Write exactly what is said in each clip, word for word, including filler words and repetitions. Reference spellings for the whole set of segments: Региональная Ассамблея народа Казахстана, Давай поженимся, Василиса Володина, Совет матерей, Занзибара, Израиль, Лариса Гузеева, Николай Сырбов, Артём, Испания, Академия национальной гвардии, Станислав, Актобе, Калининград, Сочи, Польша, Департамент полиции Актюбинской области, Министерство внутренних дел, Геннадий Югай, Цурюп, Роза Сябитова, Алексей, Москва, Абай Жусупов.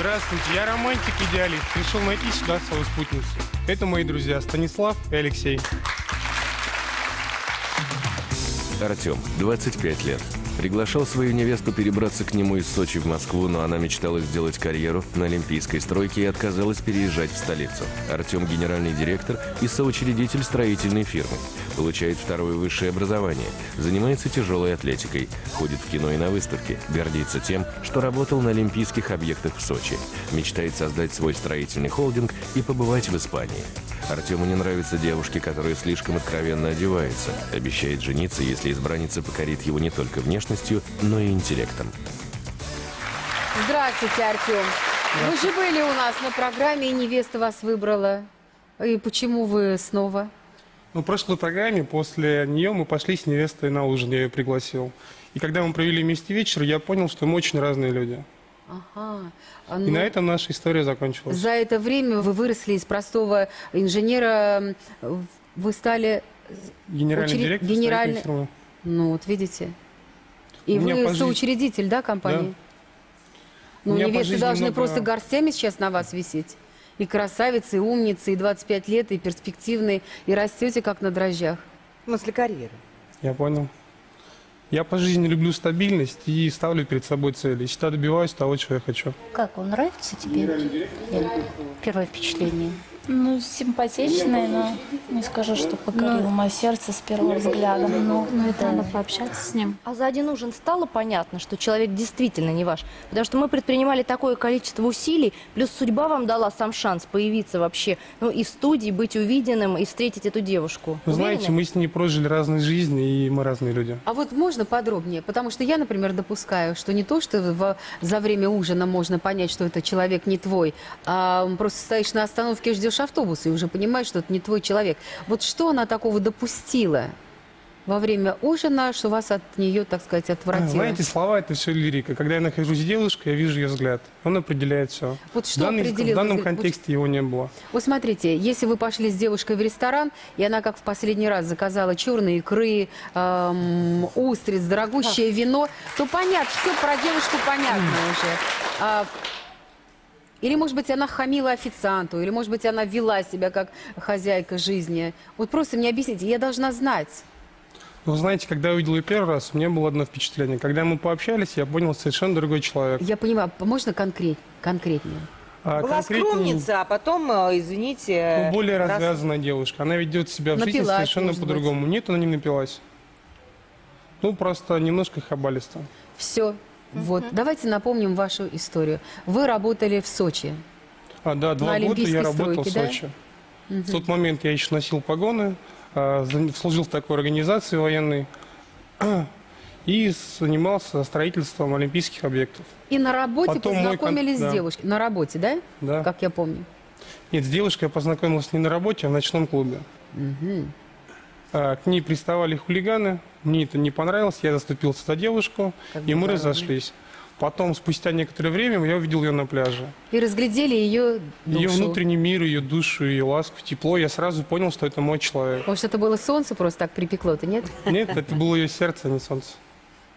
Здравствуйте, я романтик-идеалист. Решил найти сюда свою спутницу. Это мои друзья Станислав и Алексей. Артём, двадцать пять лет. Приглашал свою невесту перебраться к нему из Сочи в Москву, но она мечтала сделать карьеру на олимпийской стройке и отказалась переезжать в столицу. Артём – генеральный директор и соучредитель строительной фирмы. Получает второе высшее образование, занимается тяжелой атлетикой, ходит в кино и на выставки, гордится тем, что работал на олимпийских объектах в Сочи. Мечтает создать свой строительный холдинг и побывать в Испании. Артёму не нравятся девушки, которые слишком откровенно одеваются. Обещает жениться, если избранница покорит его не только внешне, но и интеллектом. Здравствуйте, Артём. Вы же были у нас на программе, и невеста вас выбрала. И почему вы снова? Ну, в прошлой программе после нее мы пошли с невестой на ужин, я ее пригласил. И когда мы провели вместе вечер, я понял, что мы очень разные люди. Ага. Ну, и на этом наша история закончилась. За это время вы выросли из простого инженера, вы стали... Генеральный Учер... директор Генеральный... фирмы. Ну, вот видите... И вы пожизнь... соучредитель, да, компании? Да. Ну, невесты должны много... просто горстями сейчас на вас висеть. И красавицы, и умницы, и двадцать пять лет, и перспективные, и растете как на дрожжах. В смысле карьеры. Я понял. Я по жизни люблю стабильность и ставлю перед собой цели. Всегда добиваюсь того, чего я хочу. Как он, нравится тебе? Первое впечатление. Ну, симпатичная, но не скажу, что покорило мое сердце с первого взгляда. Но, но это надо пообщаться с ним. А за один ужин стало понятно, что человек действительно не ваш. Потому что мы предпринимали такое количество усилий, плюс судьба вам дала сам шанс появиться вообще, ну, и в студии, быть увиденным, и встретить эту девушку. Вы знаете, мы с ней прожили разные жизни, и мы разные люди. А вот можно подробнее? Потому что я, например, допускаю, что не то, что в... за время ужина можно понять, что этот человек не твой, а просто стоишь на остановке, ждешь автобус и уже понимаешь, что это не твой человек. Вот что она такого допустила во время ужина, что вас от нее, так сказать, отвратило? А, знаете, слова – это все лирика. Когда я нахожусь с девушкой, я вижу ее взгляд. Он определяет все. Вот что в, данный, определил... в данном контексте вот... его не было. Вот смотрите, если вы пошли с девушкой в ресторан, и она, как в последний раз, заказала черные икры, эм, устриц, дорогущее а. вино, то понятно, все про девушку понятно mm. уже. А, Или, может быть, она хамила официанту, или, может быть, она вела себя как хозяйка жизни. Вот просто мне объясните, я должна знать. Ну, знаете, когда я увидел ее первый раз, у меня было одно впечатление. Когда мы пообщались, я понял, совершенно другой человек. Я понимаю, можно конкрет... конкретнее? А, Была конкретнее... скромница, а потом, извините... Ну, более раз... развязанная девушка. Она ведет себя в напилась, жизни совершенно по-другому. Нет, она не напилась. Ну, просто немножко хабалиста. Все. Вот. Mm-hmm. Давайте напомним вашу историю. Вы работали в Сочи. А, да, два года я работал стройке, в Сочи. Да? Mm-hmm. В тот момент я еще носил погоны, а, служил в такой организации военной и занимался строительством олимпийских объектов. И на работе Потом познакомились кон... с девушкой? Да. На работе, да? Да. Как я помню. Нет, с девушкой я познакомился не на работе, а в ночном клубе. Mm-hmm. а, к ней приставали хулиганы. Мне это не понравилось, я заступился за девушку, как и мы правильно. разошлись. Потом, спустя некоторое время, я увидел ее на пляже. И разглядели ее душу. Ее внутренний мир, ее душу, ее ласку, тепло. Я сразу понял, что это мой человек. Может, это было солнце просто так припекло-то, нет? Нет, это было ее сердце, а не солнце.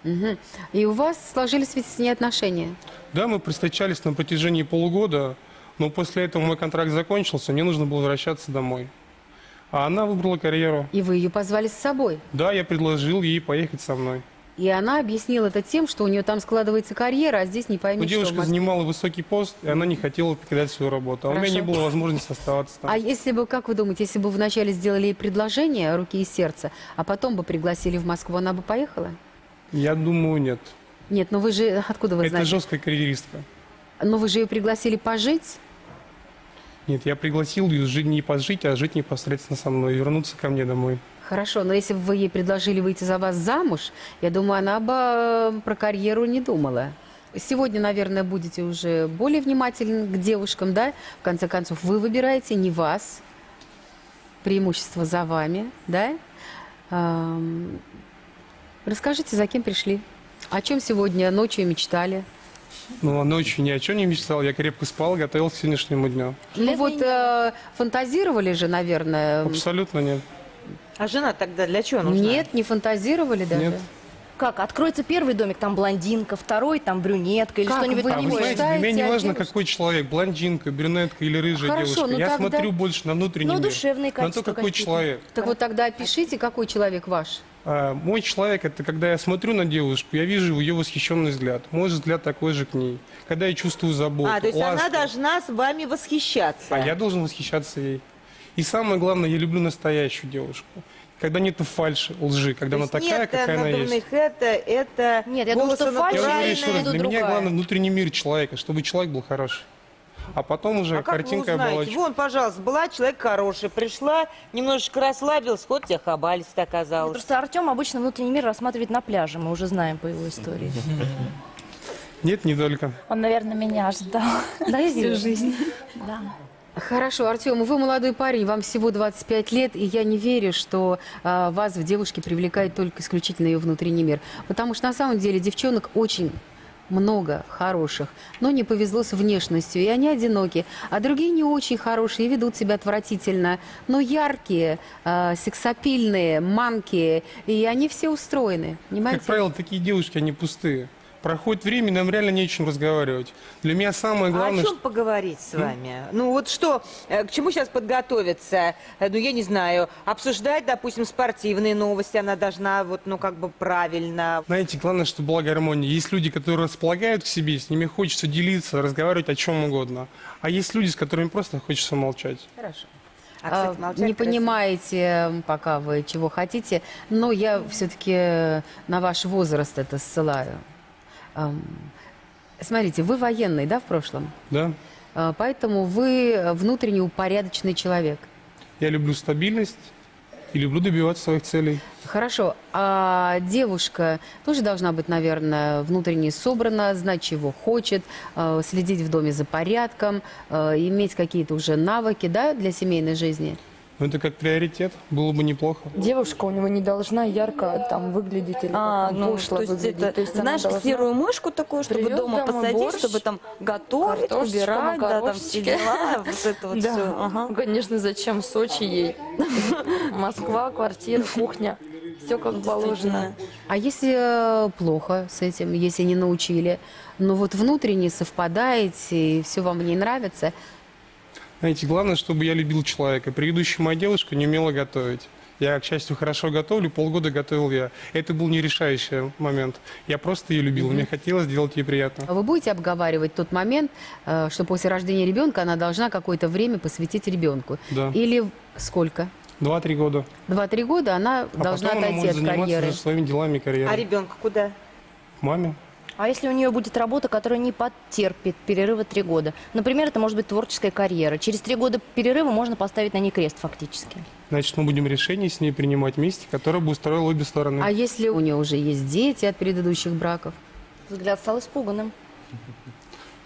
Угу. И у вас сложились ведь с ней отношения? Да, мы встречались на протяжении полугода, но после этого мой контракт закончился, мне нужно было возвращаться домой. А она выбрала карьеру. И вы ее позвали с собой? Да, я предложил ей поехать со мной. И она объяснила это тем, что у нее там складывается карьера, а здесь не пойми, ну, что девушка занимала высокий пост, и она не хотела покидать свою работу. А Хорошо. у меня не было возможности оставаться там. А если бы, как вы думаете, если бы вначале сделали ей предложение руки и сердца, а потом бы пригласили в Москву, она бы поехала? Я думаю, нет. Нет, но вы же... Откуда вы это знаете? Это жесткая карьеристка. Но вы же ее пригласили пожить? Нет, я пригласил ее жить не пожить, а жить непосредственно со мной, вернуться ко мне домой. Хорошо, но если бы вы ей предложили выйти за вас замуж, я думаю, она бы про карьеру не думала. Сегодня, наверное, будете уже более внимательны к девушкам, да? В конце концов, вы выбираете не вас, преимущество за вами, да? Эм... Расскажите, за кем пришли, о чем сегодня ночью мечтали? Ну, ночью ни о чем не мечтал, я крепко спал, готовился к сегодняшнему дню. Ну вот э, фантазировали же, наверное. Абсолютно нет. А жена тогда для чего нужна? Нет, не фантазировали даже? Нет. Как? Откроется первый домик, там блондинка, второй, там брюнетка или что-нибудь такое. А вы знаете, для меня не важно, какой человек, блондинка, брюнетка или рыжая Хорошо, девушка. Я тогда... смотрю больше на внутренний ну, мир, душевные качества на то, какой человек. Так вот тогда опишите, какой человек ваш. А, мой человек, это когда я смотрю на девушку, я вижу ее восхищенный взгляд. Мой взгляд такой же к ней. Когда я чувствую заботу, А, то есть ласку. Она должна с вами восхищаться. А я должен восхищаться ей. И самое главное, я люблю настоящую девушку. Когда нету фальши, лжи, когда она такая, нет, какая она есть. Это, это... Нет, я думаю, что фальши, для другая. Меня главное внутренний мир человека, чтобы человек был хороший. А потом уже а картинка оболочка. Вон, пожалуйста, была человек хороший, пришла, немножечко расслабилась, хоть тебя хабалист оказалось. Просто Артём обычно внутренний мир рассматривает на пляже, мы уже знаем по его истории. Нет, не только. Он, наверное, меня ждал всю жизнь. Да. Хорошо, Артём, вы молодой парень, вам всего двадцать пять лет, и я не верю, что э, вас в девушке привлекает только исключительно ее внутренний мир. Потому что на самом деле девчонок очень много хороших, но не повезло с внешностью, и они одиноки. А другие не очень хорошие, ведут себя отвратительно, но яркие, э, сексапильные, манкие, и они все устроены. Понимаете? Как правило, такие девушки, они пустые. Проходит время, нам реально не о чем разговаривать. Для меня самое главное... А о чем что... поговорить с вами? Mm? Ну вот что, к чему сейчас подготовиться? Ну я не знаю, обсуждать, допустим, спортивные новости, она должна вот, ну как бы правильно. Знаете, главное, чтобы была гармония. Есть люди, которые располагают к себе, с ними хочется делиться, разговаривать о чем угодно. А есть люди, с которыми просто хочется молчать. Хорошо. А, кстати, не понимаете пока вы, чего хотите, но я mm-hmm. все-таки на ваш возраст это ссылаю. Смотрите, вы военный, да, в прошлом? Да. Поэтому вы внутренне упорядоченный человек. Я люблю стабильность и люблю добиваться своих целей. Хорошо. А девушка тоже должна быть, наверное, внутренне собрана, знать, чего хочет, следить в доме за порядком, иметь какие-то уже навыки, да, для семейной жизни? Ну, это как приоритет, было бы неплохо. Девушка у него не должна ярко там выглядеть или а, там, ну, пошло то есть выглядеть. Это, то есть, знаешь, серую мышку такую, чтобы дома, дома посадить, борщ, чтобы там готовить, убирать, да, там все дела, вот это вот да. все. Ага. Ну, конечно, зачем Сочи ей? Москва, квартира, кухня, все как положено. А если плохо с этим, если не научили, но вот внутренне совпадаете, и все вам не нравится... Знаете, главное, чтобы я любил человека. Предыдущая моя девушка не умела готовить. Я, к счастью, хорошо готовлю, полгода готовил я. Это был не решающий момент. Я просто ее любил, mm-hmm. мне хотелось сделать ей приятно. А вы будете обговаривать тот момент, что после рождения ребенка она должна какое-то время посвятить ребенку? Да. Или сколько? Два-три года. Два-три года она а должна отойти она может от заниматься карьеры. Уже своими делами карьеры. А ребенка куда? К маме. А если у нее будет работа, которая не потерпит перерыва три года? Например, это может быть творческая карьера. Через три года перерыва можно поставить на ней крест фактически. Значит, мы будем решение с ней принимать вместе, которое бы устроило обе стороны. А если у нее уже есть дети от предыдущих браков? Взгляд стал испуганным.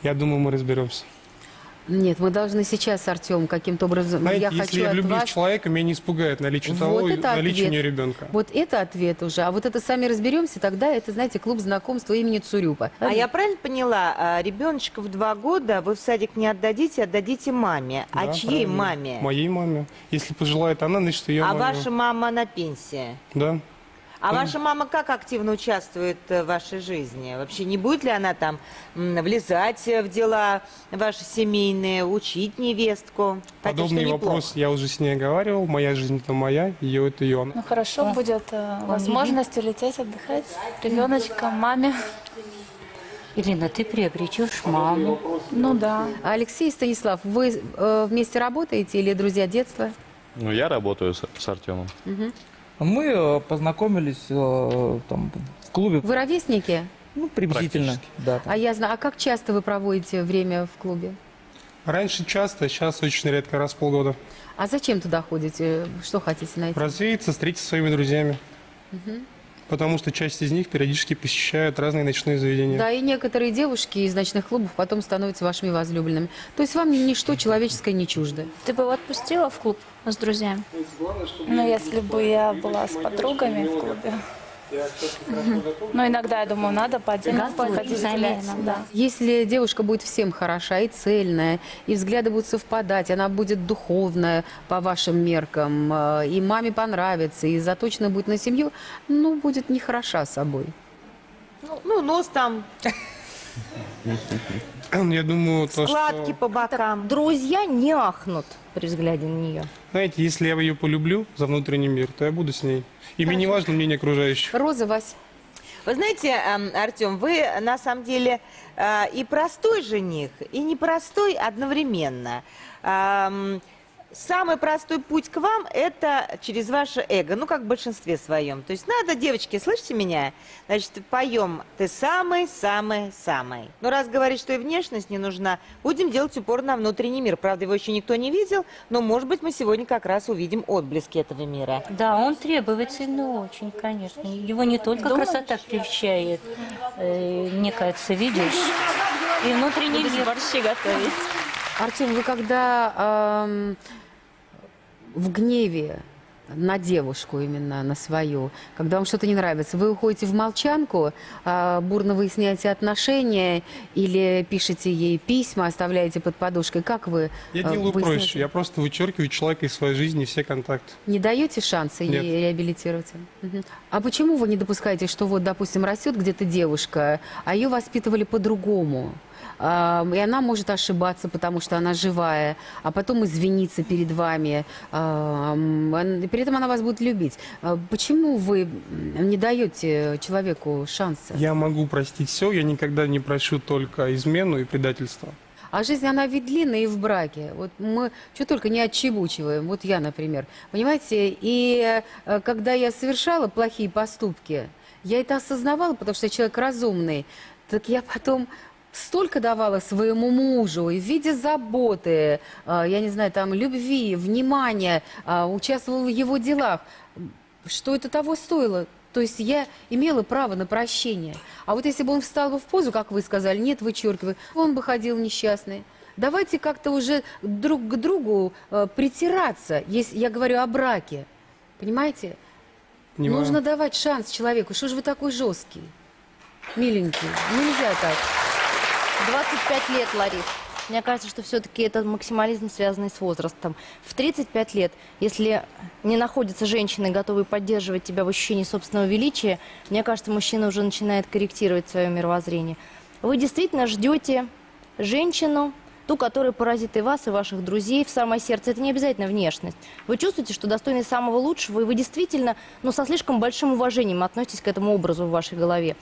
Я думаю, мы разберемся. Нет, мы должны сейчас, Артём, каким-то образом... Знаете, я если хочу я влюблюсь в вас... человека, меня не испугает наличие вот того, наличие у нее ребенка. Вот это ответ уже. А вот это сами разберемся, тогда это, знаете, клуб знакомства имени Цурюпа. А, а я правильно поняла, ребеночка в два года вы в садик не отдадите, отдадите маме. Да, а чьей правильно. Маме? Моей маме. Если пожелает она, значит, ее А маме. Ваша мама на пенсии? Да. А ваша мама как активно участвует в вашей жизни? Вообще не будет ли она там влезать в дела ваши семейные, учить невестку? Подобный Хотя, вопрос я уже с ней говорил. Моя жизнь это моя, ее это ее. Ну хорошо, да. будет э, возможность улететь отдыхать ребеночка, маме. Ирина, ты приобретешь маму. Ну да. А Алексей и Станислав, вы э, вместе работаете или друзья детства? Ну я работаю с, с Артёмом. Угу. Мы познакомились там, в клубе. Вы ровесники? Ну, приблизительно. Да, а я знаю. А как часто вы проводите время в клубе? Раньше часто, сейчас очень редко, раз в полгода. А зачем туда ходите? Что хотите найти? Развеяться, встретиться со своими друзьями. Угу. Потому что часть из них периодически посещают разные ночные заведения. Да, и некоторые девушки из ночных клубов потом становятся вашими возлюбленными. То есть вам ничто человеческое не чуждо. Ты бы отпустила в клуб с друзьями? Ну, если бы я была с подругами в клубе. Но иногда, я думаю, надо по отдельности ходить гуляться. Да. Если девушка будет всем хороша и цельная, и взгляды будут совпадать, она будет духовная по вашим меркам, и маме понравится, и заточена будет на семью, ну, будет нехороша собой. Ну, ну нос там... Я думаю, то, складки что... по бокам. Друзья не ахнут при взгляде на нее. Знаете, если я ее полюблю за внутренний мир, то я буду с ней. И мне не важно мнение окружающих. Роза, Вась. Вы знаете, Артём, вы на самом деле и простой жених, и непростой одновременно. Самый простой путь к вам – это через ваше эго, ну, как в большинстве своем. То есть надо, девочки, слышите меня? Значит, поем «Ты самый-самый-самый». Но раз говорить, что и внешность не нужна, будем делать упор на внутренний мир. Правда, его еще никто не видел, но, может быть, мы сегодня как раз увидим отблески этого мира. Да, он требовательный очень, конечно. Его не только Думаешь? красота привчает, э, мне кажется, видишь, и внутренний мир. Борщи готовить. Артём, вы когда э, в гневе на девушку именно, на свою, когда вам что-то не нравится, вы уходите в молчанку, э, бурно выясняете отношения или пишете ей письма, оставляете под подушкой? Как вы э, Я делаю выясняете? проще. Я просто вычеркиваю человека из своей жизни, все контакты. Не даете шанса Нет. ей реабилитироваться? Угу. А почему вы не допускаете, что вот, допустим, растет где-то девушка, а ее воспитывали по-другому? И она может ошибаться, потому что она живая, а потом извиниться перед вами. При этом она вас будет любить. Почему вы не даете человеку шанса? Я могу простить все, я никогда не прощу только измену и предательство. А жизнь, она ведь длинная и в браке. Вот мы что только не отчебучиваем. Вот я, например. Понимаете? И когда я совершала плохие поступки, я это осознавала, потому что я человек разумный. Так я потом... столько давала своему мужу и в виде заботы, я не знаю, там, любви, внимания, участвовала в его делах. Что это того стоило? То есть я имела право на прощение. А вот если бы он встал бы в позу, как вы сказали, нет, вычеркиваю, он бы ходил несчастный. Давайте как-то уже друг к другу притираться, если я говорю о браке. Понимаете? Понимаю. Нужно давать шанс человеку. Что же вы такой жесткий, миленький? Нельзя так. двадцать пять лет, Ларис. Мне кажется, что все-таки этот максимализм, связанный с возрастом. В тридцать пять лет, если не находятся женщины, готовые поддерживать тебя в ощущении собственного величия, мне кажется, мужчина уже начинает корректировать свое мировоззрение. Вы действительно ждете женщину, ту, которая поразит и вас, и ваших друзей в самое сердце. Это не обязательно внешность. Вы чувствуете, что достойны самого лучшего, и вы действительно, ну, со слишком большим уважением относитесь к этому образу в вашей голове.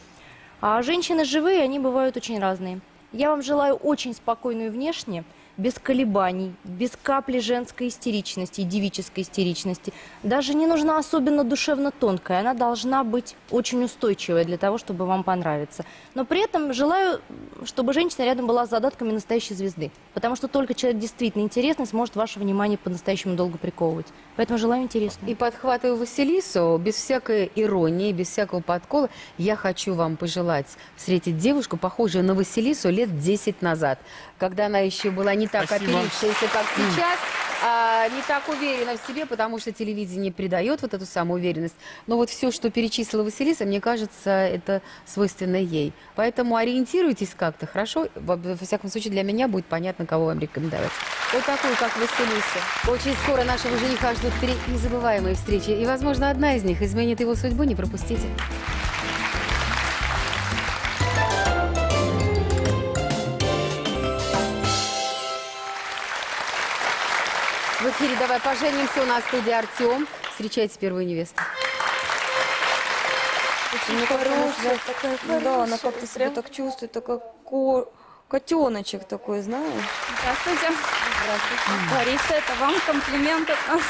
А женщины живые, они бывают очень разные. Я вам желаю очень спокойную внешне, без колебаний, без капли женской истеричности и девической истеричности. Даже не нужна особенно душевно тонкая, она должна быть очень устойчивая для того, чтобы вам понравиться. Но при этом желаю, чтобы женщина рядом была с задатками настоящей звезды. Потому что только человек действительно интересный сможет ваше внимание по-настоящему долго приковывать. Поэтому желаю интересного. И подхватываю Василису, без всякой иронии, без всякого подкола, я хочу вам пожелать встретить девушку, похожую на Василису лет десять назад, когда она еще была не Не так опилившаяся, как сейчас, а, не так уверена в себе, потому что телевидение придает вот эту самоуверенность. Но вот все, что перечислила Василиса, мне кажется, это свойственно ей. Поэтому ориентируйтесь как-то, хорошо? Во, во всяком случае, для меня будет понятно, кого вам рекомендовать. Вот такую, как Василиса. Очень скоро нашего жениха ждут три незабываемые встречи. И, возможно, одна из них изменит его судьбу. Не пропустите. В эфире «Давай поженимся», у нас в студии Артём. Встречайте первую невесту. Очень хорошая, такая хорошая. Да, она как-то себя так чувствует, такой ко... котеночек такой, знаешь. Здравствуйте. Здравствуйте. Лариса, это вам комплимент от нас.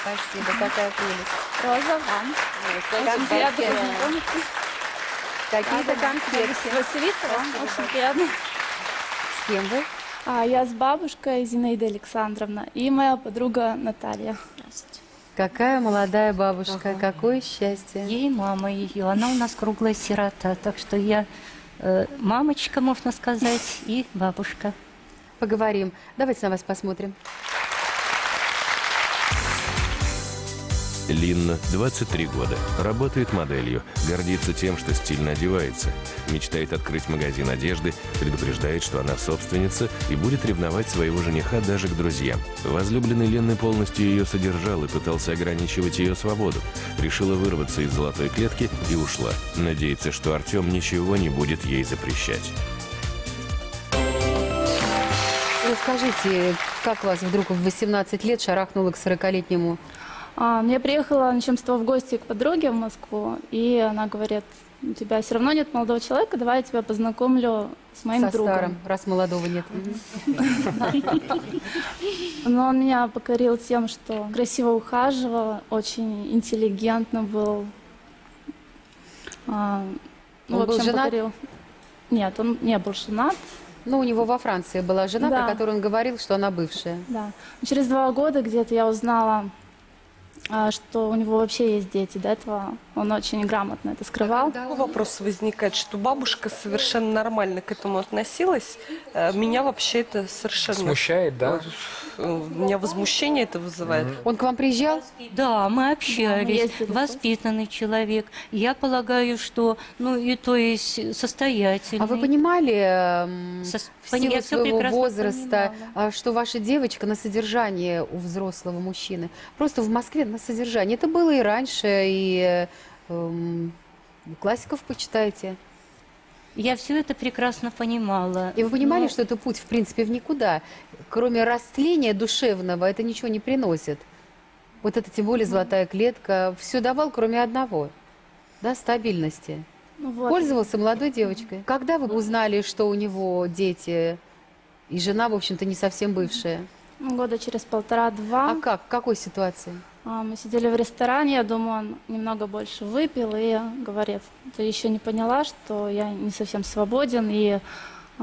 Спасибо, какая прелесть. Роза, вам. Очень приятно познакомиться. Какие-то конфетки. Василиса, вам очень приятно. С кем вы? А, я с бабушкой Зинаидой Александровной и моя подруга Наталья. Какая молодая бабушка, ага. Какое счастье. Ей мама ее, она у нас круглая сирота, так что я э, мамочка, можно сказать, и бабушка. Поговорим. Давайте на вас посмотрим. Линна, двадцать три года, работает моделью, гордится тем, что стильно одевается. Мечтает открыть магазин одежды, предупреждает, что она собственница и будет ревновать своего жениха даже к друзьям. Возлюбленный Ленны полностью ее содержал и пытался ограничивать ее свободу. Решила вырваться из золотой клетки и ушла. Надеется, что Артём ничего не будет ей запрещать. Расскажите, как вас вдруг в восемнадцать лет шарахнуло к сорокалетнему? Я приехала на чемство в гости к подруге в Москву, и она говорит: у тебя все равно нет молодого человека, давай я тебя познакомлю с моим Со другом. Старым, раз молодого нет. Но он меня покорил тем, что красиво ухаживал, очень интеллигентно был. Он был женат? Нет, он не был женат. Ну, у него во Франции была жена, про которую он говорил, что она бывшая. Да. Через два года где-то я узнала, что у него вообще есть дети. До этого он очень грамотно это скрывал. Да, вопрос возникает, что бабушка совершенно нормально к этому относилась. Меня вообще это совершенно... Смущает, да? У меня возмущение это вызывает. Он к вам приезжал? Да, мы общались. Да, мы воспитанный человек. Я полагаю, что, ну, и то есть состоятельный. А вы понимали Со... в силу своего возраста, понимала. Что ваша девочка на содержание у взрослого мужчины? Просто в Москве на содержание. Это было и раньше, и эм, классиков почитайте. Я все это прекрасно понимала. И вы понимали, но... что это путь, в принципе, в никуда. Кроме растления душевного, это ничего не приносит. Вот это, тем более, золотая клетка. Все давал, кроме одного. Да, стабильности. Вот. Пользовался молодой девочкой. Когда вы узнали, что у него дети и жена, в общем-то, не совсем бывшая? Года через полтора-два. А как? В какой ситуации? Мы сидели в ресторане, я думаю, он немного больше выпил и говорит: ты еще не поняла, что я не совсем свободен, и э,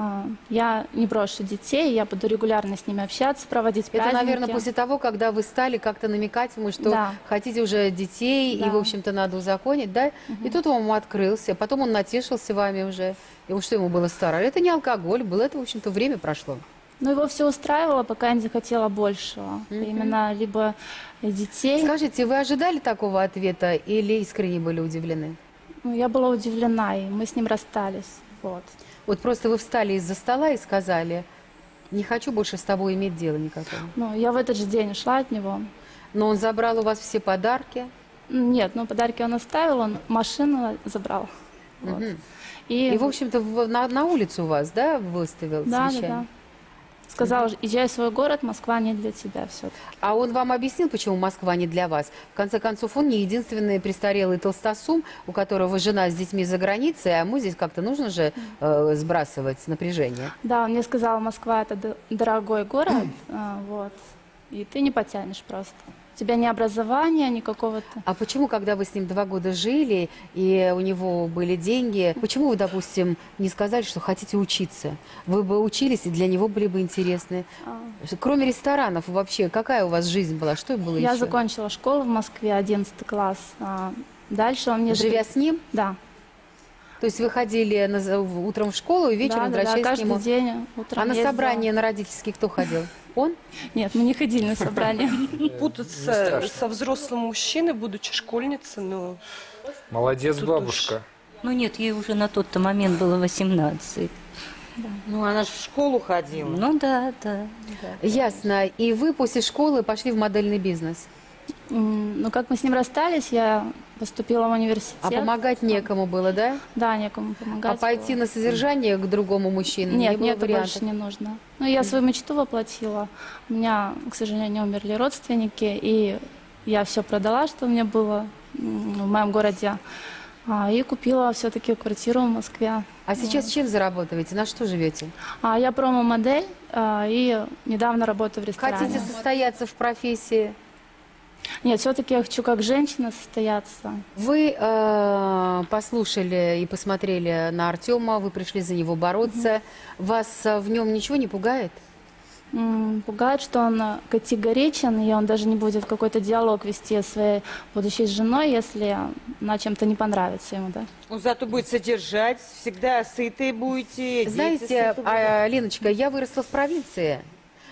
я не брошу детей, я буду регулярно с ними общаться, проводить праздники. Это, наверное, после того, когда вы стали как-то намекать ему, что да. хотите уже детей, да. и, в общем-то, надо узаконить, да? Угу. И тут он ему открылся, потом он натешился вами уже, и что ему было старо. Это не алкоголь был, это, в общем-то, время прошло. Ну, его все устраивало, пока я не захотела большего. Mm-hmm. Именно либо детей. Скажите, вы ожидали такого ответа или искренне были удивлены? Ну, я была удивлена, и мы с ним расстались. Вот. Вот просто вы встали из-за стола и сказали: не хочу больше с тобой иметь дело никакого. Ну, я в этот же день ушла от него. Но он забрал у вас все подарки? Нет, ну, подарки он оставил, он машину забрал. Mm-hmm. Вот. И... и, в общем-то, на, на улицу вас, да, выставил? Да, да, да. Сказал, езжай в свой город, Москва не для тебя все-таки. А он вам объяснил, почему Москва не для вас? В конце концов, он не единственный престарелый толстосум, у которого жена с детьми за границей, а ему здесь как-то нужно же э, сбрасывать напряжение. Да, он мне сказал, Москва – это дорогой город, вот, и ты не потянешь просто. У тебя ни образования, ни какого-то... А почему, когда вы с ним два года жили, и у него были деньги, почему вы, допустим, не сказали, что хотите учиться? Вы бы учились, и для него были бы интересны. Кроме ресторанов вообще, какая у вас жизнь была? Что было еще? Я закончила школу в Москве, одиннадцатый класс. Дальше он мне... Живя с ним? Да. То есть вы ходили на... утром в школу и вечером да, возвращались да, да, к нему? Да, каждый день утром. А на собрания, на родительские кто ходил? Он? Нет, мы не ходили на собрания. Путаться со взрослым мужчиной, будучи школьницей, но... Молодец, бабушка. Ну нет, ей уже на тот-то момент было восемнадцать. Да. Ну, она же в школу ходила. Ну да, да. да Ясно. И вы после школы пошли в модельный бизнес? Ну, как мы с ним расстались, я поступила в университет. А помогать некому было, да? Да, некому помогать. А пойти было. На содержание к другому мужчине? Нет, мне это больше не нужно. Ну, я свою мечту воплотила. У меня, к сожалению, умерли родственники, и я все продала, что у меня было в моем городе, и купила все-таки квартиру в Москве. А сейчас вот. Чем заработаете? На что живете? А, я промо-модель, и недавно работаю в ресторане. Хотите состояться в профессии? Нет, все-таки я хочу как женщина состояться. Вы э, послушали и посмотрели на Артема, вы пришли за него бороться. Mm-hmm. Вас в нем ничего не пугает? Mm, пугает, что он категоричен, и он даже не будет какой-то диалог вести с своей будущей женой, если она чем-то не понравится ему, да? Он зато будет содержать, всегда сытые будете. Знаете, а, Леночка, я выросла в провинции.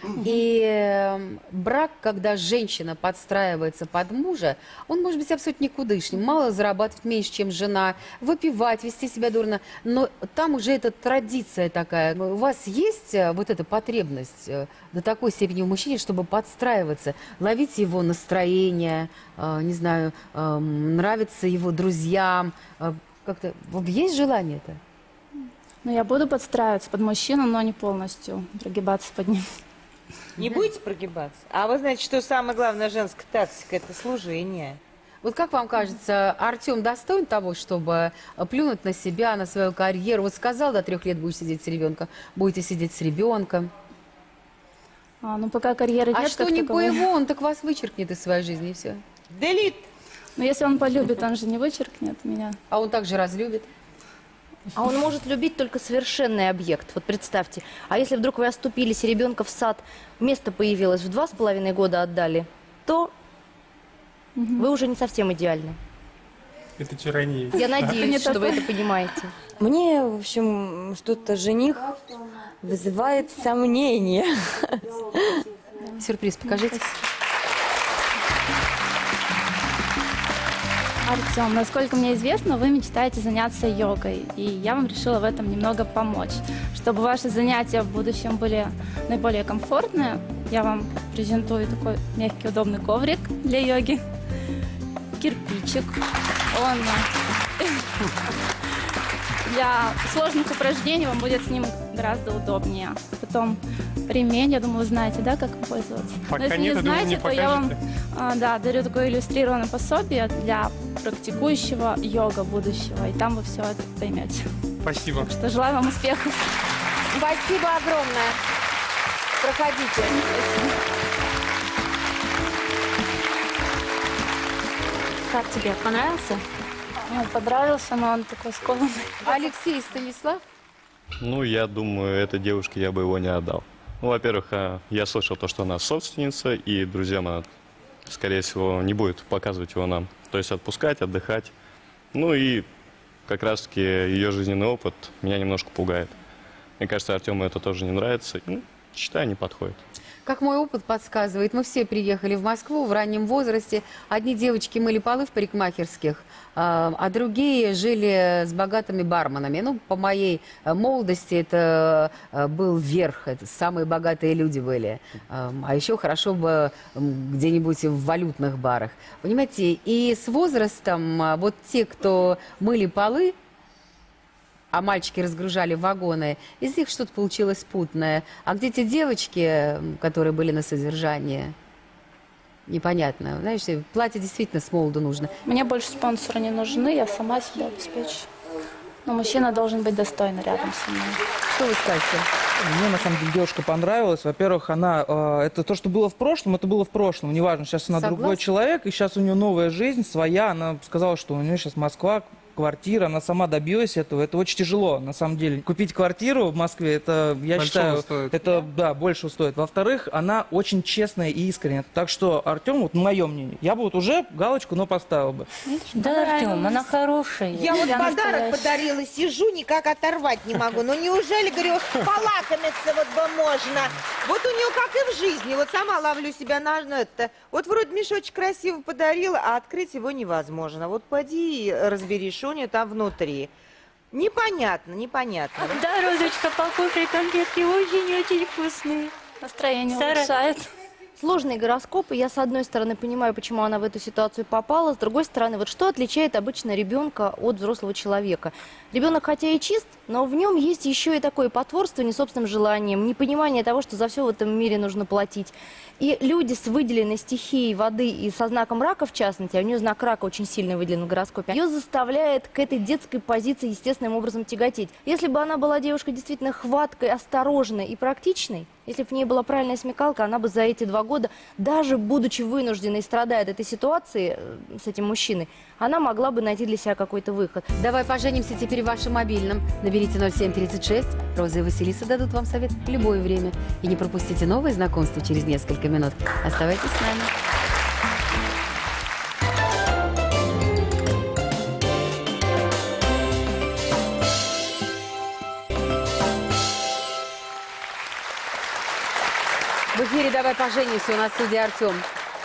Угу. И брак, когда женщина подстраивается под мужа, он может быть абсолютно никудышным. Мало зарабатывать, меньше, чем жена, выпивать, вести себя дурно. Но там уже эта традиция такая. У вас есть вот эта потребность до такой степени у мужчины, чтобы подстраиваться, ловить его настроение, не знаю, нравиться его друзьям? Как-то есть желание-то? Ну, я буду подстраиваться под мужчину, но не полностью прогибаться под ним. Не будете прогибаться? А вы знаете, что самое главное женская тактика – это служение. Вот как вам кажется, Артём достоин того, чтобы плюнуть на себя, на свою карьеру? Вот сказал, до трех лет будешь сидеть с ребенком, будете сидеть с ребенком. А, ну, пока карьеры а нет, что не по его, он так вас вычеркнет из своей жизни, и все. Делит! Но если он полюбит, он же не вычеркнет меня. А он также разлюбит? А он может любить только совершенный объект. Вот представьте, а если вдруг вы оступились, и ребенка в сад, место появилось, в два с половиной года отдали, то угу. вы уже не совсем идеальны. Это тирания. Я надеюсь, что вы это понимаете. Мне, в общем, что-то жених вызывает сомнения. Сюрприз покажите. Артём, насколько мне известно, вы мечтаете заняться йогой, и я вам решила в этом немного помочь. Чтобы ваши занятия в будущем были наиболее комфортные, я вам презентую такой мягкий, удобный коврик для йоги, кирпичик, он для сложных упражнений вам будет с ним гораздо удобнее. Потом ремень, я думаю, знаете, да, как пользоваться. Пока но если нет, не знаете, не то покажете. Я вам а, да, дарю такое иллюстрированное пособие для практикующего йога будущего, и там вы все это поймете. Спасибо. Так что желаю вам успехов. Спасибо огромное. Проходите. Как тебе, понравился? Мне понравился, но он такой скованный. Алексей и Станислав? Ну, я думаю, этой девушке я бы его не отдал. Ну, во-первых, я слышал то, что она собственница, и друзьям она, скорее всего, не будет показывать его нам. То есть отпускать, отдыхать. Ну и как раз-таки ее жизненный опыт меня немножко пугает. Мне кажется, Артему это тоже не нравится. Ну, считай, не подходит. Как мой опыт подсказывает, мы все приехали в Москву в раннем возрасте. Одни девочки мыли полы в парикмахерских, а другие жили с богатыми барменами. Ну, по моей молодости это был верх, это самые богатые люди были. А еще хорошо бы где-нибудь в валютных барах. Понимаете, и с возрастом вот те, кто мыли полы, а мальчики разгружали вагоны, из них что-то получилось путное. А где те девочки, которые были на содержании, непонятно. Знаешь, платье действительно с молоду нужно. Мне больше спонсоры не нужны, я сама себя обеспечу. Но мужчина должен быть достойный рядом со мной. Что вы скажете? Мне, на самом деле, девушка понравилась. Во-первых, она... Э, это то, что было в прошлом, это было в прошлом. Неважно, сейчас она Согласна? другой человек, и сейчас у нее новая жизнь, своя. Она сказала, что у нее сейчас Москва... квартира, она сама добилась этого. Это очень тяжело, на самом деле. Купить квартиру в Москве, это, я считаю, это, да, больше стоит. Во-вторых, она очень честная и искренняя. Так что, Артём, вот мое мнение, я бы вот уже галочку, но поставил бы. Да, Артём, она хорошая. Я вот подарок подарила, сижу, никак оторвать не могу. Ну, неужели, говорю, полакомиться вот бы можно? Вот у нее как и в жизни. Вот сама ловлю себя на это. Вот вроде мешочек красиво подарила, а открыть его невозможно. Вот поди и разберишь. Там внутри. Непонятно, непонятно. Да, Розочка, покушай, конфетки очень-очень вкусные. Настроение улучшает. Сложный гороскоп, и я, с одной стороны, понимаю, почему она в эту ситуацию попала, с другой стороны, вот что отличает обычно ребенка от взрослого человека? Ребенок хотя и чист, но в нем есть еще и такое потворство несобственным желанием, непонимание того, что за все в этом мире нужно платить. И люди с выделенной стихией воды и со знаком рака, в частности, а у нее знак рака очень сильно выделен в гороскопе, ее заставляет к этой детской позиции естественным образом тяготеть. Если бы она была девушкой действительно хваткой, осторожной и практичной, если бы в ней была правильная смекалка, она бы за эти два года, даже будучи вынужденной, страдая от этой ситуации с этим мужчиной, она могла бы найти для себя какой-то выход. Давай поженимся теперь в вашем мобильном. Наберите ноль семь тридцать шесть, Роза и Василиса дадут вам совет в любое время. И не пропустите новые знакомства через несколько минут. Оставайтесь с нами. В эфире «Давай поженимся», у нас в студии Артём.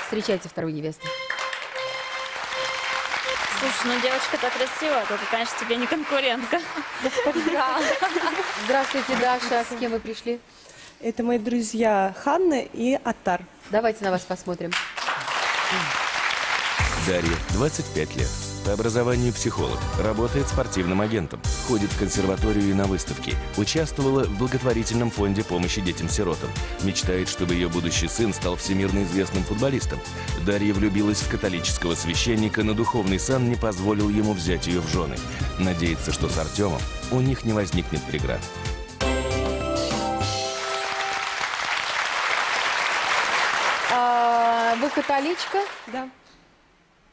Встречайте вторую невесту. Слушай, ну девочка-то красивая, только, конечно, тебе не конкурентка. Здравствуйте, Даша. С кем вы пришли? Это мои друзья Ханна и Аттар. Давайте на вас посмотрим. Дарья, двадцать пять лет. По образованию психолог. Работает спортивным агентом. Ходит в консерваторию и на выставки. Участвовала в благотворительном фонде помощи детям-сиротам. Мечтает, чтобы ее будущий сын стал всемирно известным футболистом. Дарья влюбилась в католического священника, но духовный сан не позволил ему взять ее в жены. Надеется, что с Артемом у них не возникнет преград. А, вы католичка? Да.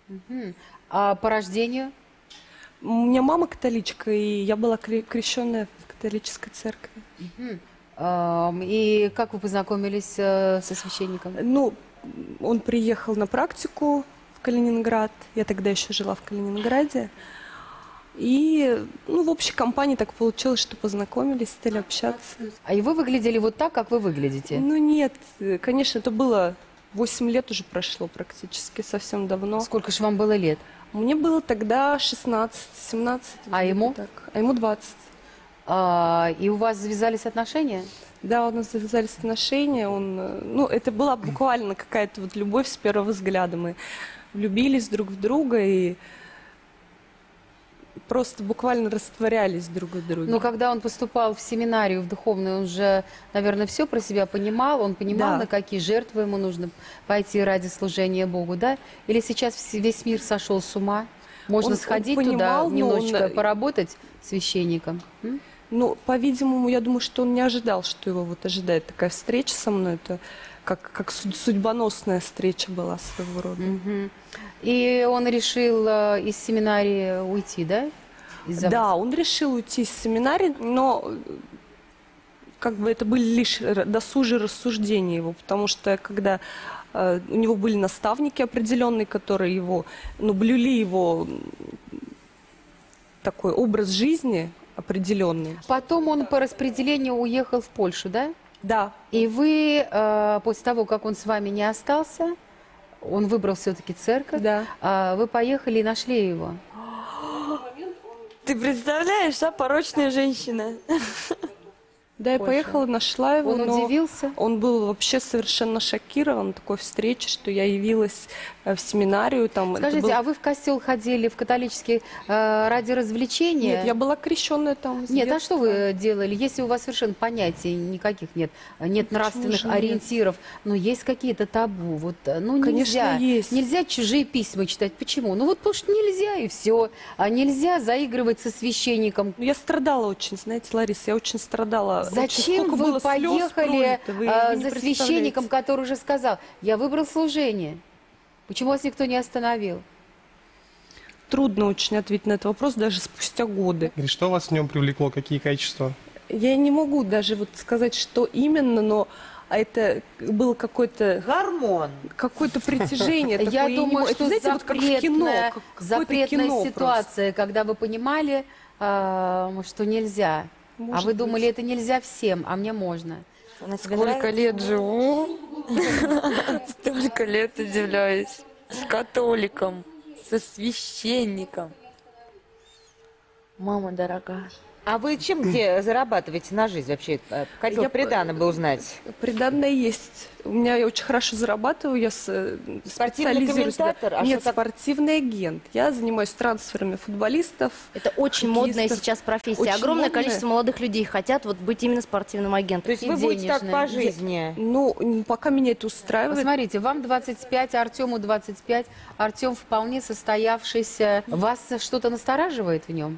Угу. А по рождению? У меня мама католичка, и я была крещенная в католической церкви. Угу. И как вы познакомились со священником? Ну, он приехал на практику в Калининград. Я тогда еще жила в Калининграде. И, ну, в общей компании так получилось, что познакомились, стали общаться. А и вы выглядели вот так, как вы выглядите? Ну, нет, конечно, это было... восемь лет уже прошло практически, совсем давно. Сколько же вам было лет? Мне было тогда шестнадцать-семнадцать. А ему? Так. А ему двадцать. А, и у вас завязались отношения? Да, у нас завязались отношения. Он, ну, это была буквально какая-то вот любовь с первого взгляда. Мы влюбились друг в друга и просто буквально растворялись друг от друга. Но когда он поступал в семинарию, в духовную, он же, наверное, все про себя понимал, он понимал, да, на какие жертвы ему нужно пойти ради служения Богу, да? Или сейчас весь мир сошел с ума? Можно он, сходить он понимал, туда, немножечко он... поработать священником? Ну, по-видимому, я думаю, что он не ожидал, что его вот ожидает такая встреча со мной. Это как, как судьбоносная встреча была своего рода. Угу. И он решил из семинарии уйти, да? Из-за да, вас? Он решил уйти из семинарии, но как бы это были лишь досужие рассуждения его, потому что когда э, у него были наставники определенные, которые его, ну, блюли его такой образ жизни определенный. Потом он по распределению уехал в Польшу, да? Да. И вы, э, после того, как он с вами не остался, он выбрал все-таки церковь, да, э, вы поехали и нашли его. Ты представляешь, а, порочная женщина. Да, я поехала, нашла его. Он удивился? Он был вообще совершенно шокирован такой встречей, что я явилась в семинарию. Там, скажите, был... а вы в костел ходили, в католический, э, ради развлечения? Нет, я была крещенная там. Нет, а что вы делали, если у вас совершенно понятий никаких нет? Нет ну, нравственных ориентиров, нет? Но есть какие-то табу. Вот, ну, конечно, нельзя. Есть. Нельзя чужие письма читать. Почему? Ну вот потому что нельзя, и все. А нельзя заигрывать со священником. Я страдала очень, знаете, Лариса, я очень страдала. Зачем Сколько вы поехали пролито, вы за священником, который уже сказал, я выбрал служение? Почему вас никто не остановил? Трудно очень ответить на этот вопрос, даже спустя годы. И что вас в нем привлекло, какие качества? Я не могу даже вот сказать, что именно, но это было какое-то... Гормон. Какое-то притяжение. Я думаю, что запретная ситуация, когда вы понимали, что нельзя... Может а вы думали, быть. Это нельзя всем, а мне можно. Сколько лет живу, столько лет удивляюсь. С католиком, со священником. Мама дорогая. А вы чем где зарабатываете на жизнь вообще? Хотела приданое бы узнать. Приданое есть. У меня я очень хорошо зарабатываю. Я специализируюсь. А нет, так... спортивный агент. Я занимаюсь трансферами футболистов. Это очень модная сейчас профессия. Очень Огромное модная. Количество молодых людей хотят вот быть именно спортивным агентом. То есть и вы будете так по жизни? Ну, пока меня это устраивает. Смотрите, вам двадцать пять, Артему двадцать пять. Артем вполне состоявшийся. Вас что-то настораживает в нем?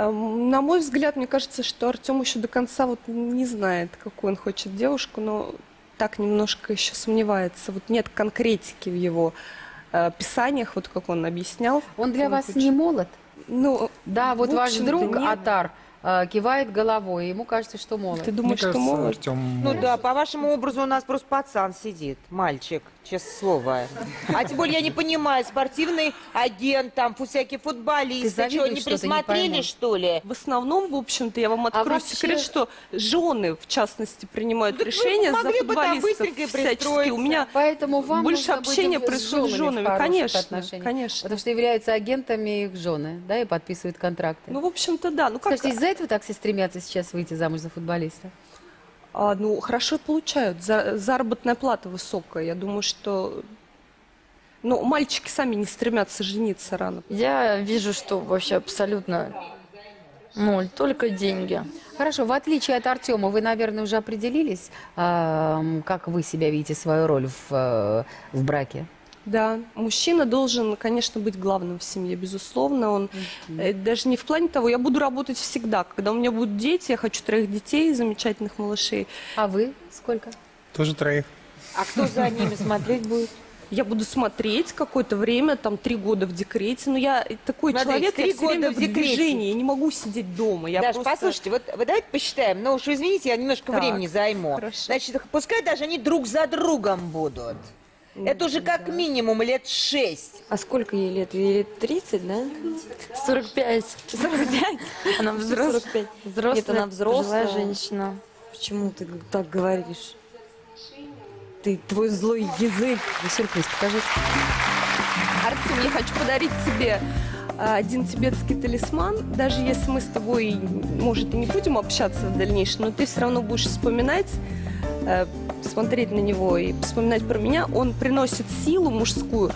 На мой взгляд, мне кажется, что Артем еще до конца вот не знает, какую он хочет девушку, но так немножко еще сомневается. Вот нет конкретики в его э, писаниях, вот как он объяснял. Он для он вас хочет... не молод? Ну, да, вот ваш друг Атар, кивает головой, ему кажется, что молод. Ты думаешь, мне кажется, что молод? Артём... Ну да, по вашему образу у нас просто пацан сидит, мальчик, честное слово. А тем более я не понимаю, спортивный агент, там, всякие футболисты, что, не присмотрели, что ли? В основном, в общем-то, я вам открою секрет, что жены, в частности, принимают решения за футболистов всячески. У меня больше общения происходит с женами, конечно, конечно. Потому что являются агентами их жены, да, и подписывают контракты. Ну, в общем-то, да. Ну, как из-за этого так все стремятся сейчас выйти замуж за футболиста? А, ну, хорошо получают. За, заработная плата высокая. Я думаю, что... Ну, мальчики сами не стремятся жениться рано. Я вижу, что вообще абсолютно ноль. Только деньги. Хорошо. В отличие от Артёма, вы, наверное, уже определились, э, как вы себя видите, свою роль в, э, в браке? Да, мужчина должен, конечно, быть главным в семье, безусловно. Он mm-hmm. э, даже не в плане того, я буду работать всегда. Когда у меня будут дети, я хочу троих детей, замечательных малышей. А вы сколько? Тоже троих. А кто за ними смотреть будет? Я буду смотреть какое-то время, там, три года в декрете. Но я такой человек, я все время в движении, я не могу сидеть дома. Я Даша, просто... послушайте, вот, вот давайте посчитаем, но уж извините, я немножко так, времени займу. Хорошо. Значит, пускай даже они друг за другом будут. Это уже как да. минимум лет шесть. А сколько ей лет? Ей лет тридцать, да? сорок пять. сорок пять? Она взрослая. Нет, она взрослая женщина. Почему ты так говоришь? Ты, твой злой язык. Сюрприз, покажи. Артём, я хочу подарить тебе один тибетский талисман. Даже если мы с тобой, может, и не будем общаться в дальнейшем, но ты все равно будешь вспоминать... смотреть на него и вспоминать про меня, он приносит силу мужскую,